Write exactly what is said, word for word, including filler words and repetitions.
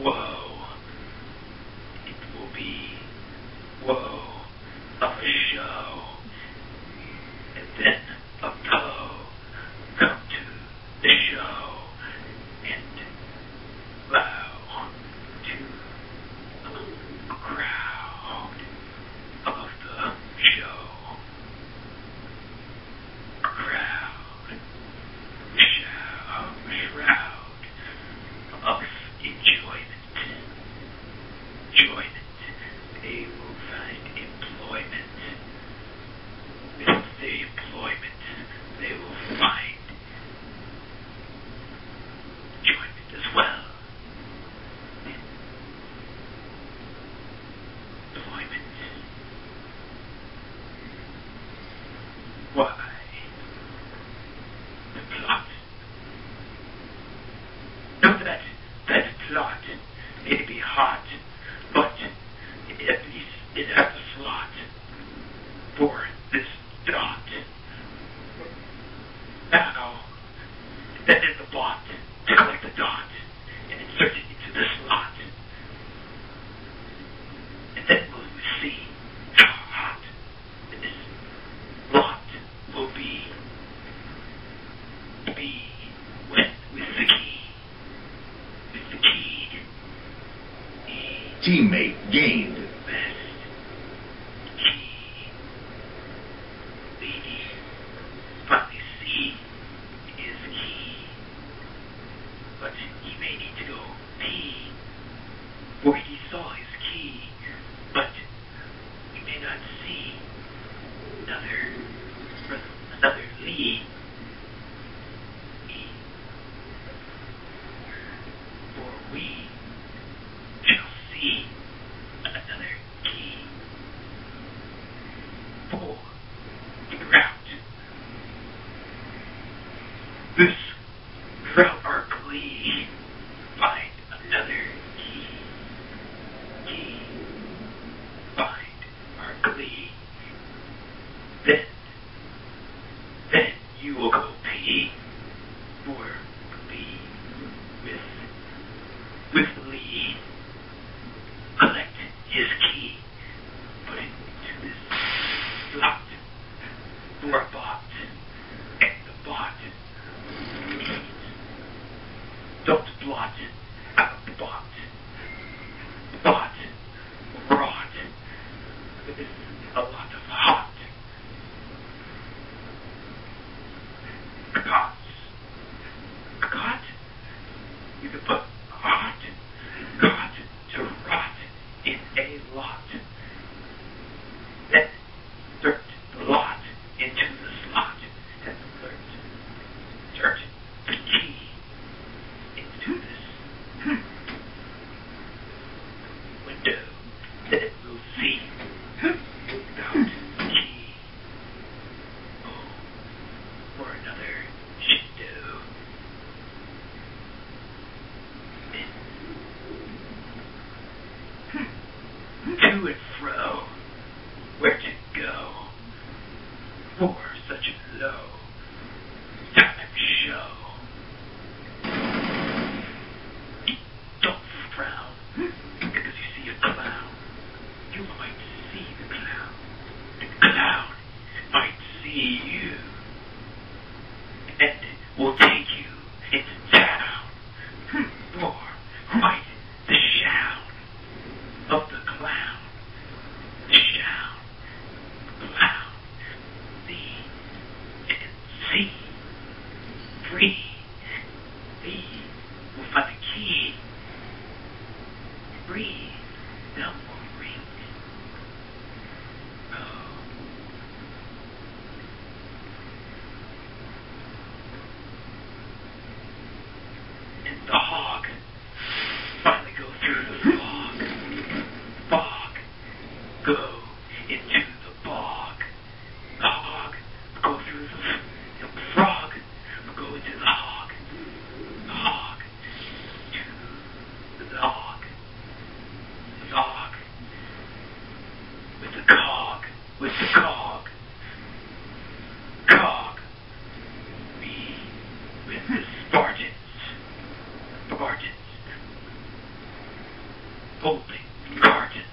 Whoa. It will be, whoa, a show. And then a pillow. Come to the show. And bow to the crowd of the show. Crowd. Show. Shroud. Of enjoyment, enjoyment, they will find employment. With the employment, they will find enjoyment as well. Employment. Why? The plot. Not that. That plot may be hot, but at least it has a slot for this dot. Now, then in the bot, collect the dot and insert it into the slot. And then we'll see how hot this lot will be. Be when with the key. The key. Teammate gained. Best. Key. Lady. What we see is key. But he may need to go pee. For he saw his key. But he may not see another from another Lee. We shall see another key. For the ground. This shall archly find another key. Key. Find archly. Then, then you will go pee. For pee with. With Lee, collect his key, put it into this slot for a bot, and the bot eats. Don't blot out the bot. Bot rot with a lot of hot. Cots. Cot? You can put hot, got to rot in a lot. Then dirt the lot into the slot and dirt, dirt the key into this hmm. window. Then we'll see about the key. Oh, or another shadow. To and fro, where to go, for such a low time show. Don't frown, because you see a clown. You might see the clown. The clown might see you, and will take you into town. For might the shout of the clown, the shout, clown, see, and see, free, thee, will find a key, free, thou will ring, oh, and the hog, finally go through the go into the bog. The hog go through the, the frog. Go into the hog. The hog to the hog. vote me, regardless.